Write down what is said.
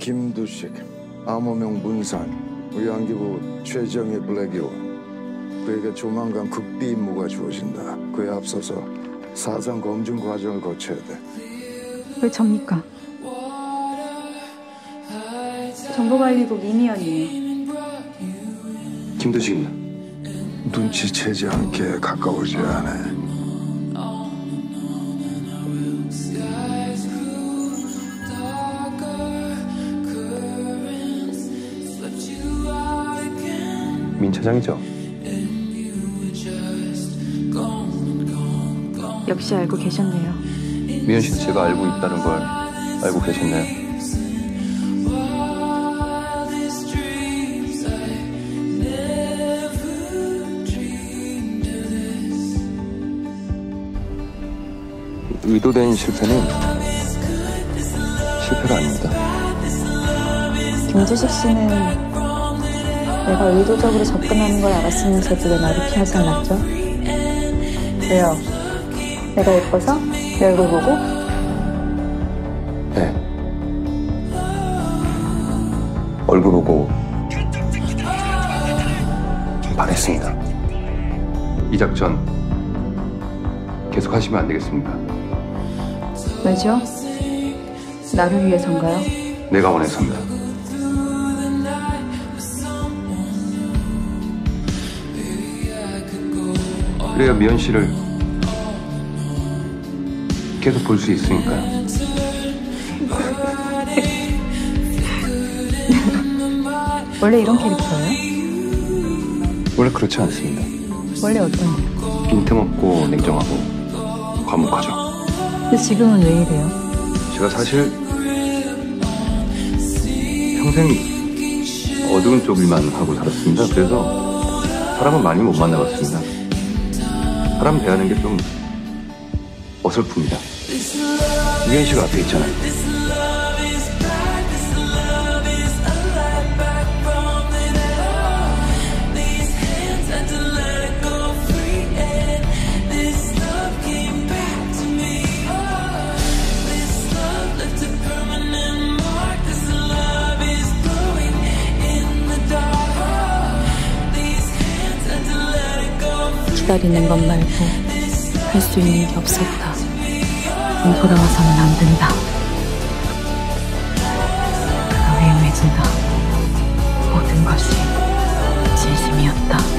김두식, 암호명 문산, 의왕기부 최정의 블랙이오. 그에게 조만간 극비 임무가 주어진다. 그에 앞서서 사상 검증 과정을 거쳐야 돼. 왜 접니까? 정보관리국 임의원이에요. 김두식입니다. 눈치채지 않게 가까워지 않아. 민 차장이죠? 역시 알고 계셨네요. 미연 씨도 제가 알고 있다는 걸 알고 계셨네요. 의도된 실패는 실패가 아닙니다. 김주식 씨는 내가 의도적으로 접근하는 걸 알았으면서도 왜 나를 피하지 않았죠? 왜요? 내가 예뻐서? 내 얼굴 보고? 네. 얼굴 보고 반했습니다. 이 작전 계속 하시면 안 되겠습니까? 왜죠? 나를 위해서인가요? 내가 원해서입니다. 그래야 미연 씨를 계속 볼 수 있으니까요. 원래 이런 캐릭터예요? 원래 그렇지 않습니다. 원래 어떤? 빈틈없고 냉정하고 과묵하죠. 근데 지금은 왜 이래요? 제가 사실 평생 어두운 쪽 일만 하고 살았습니다. 그래서 사람은 많이 못 만나봤습니다. 사람 대하는 게 좀 어설픕니다. 유현 씨가 앞에 있잖아요. 기다리는 것 말고 할 수 있는 게 없었다. 돌아와서는 안 된다. 그가 위험해진다. 모든 것이 진심이었다.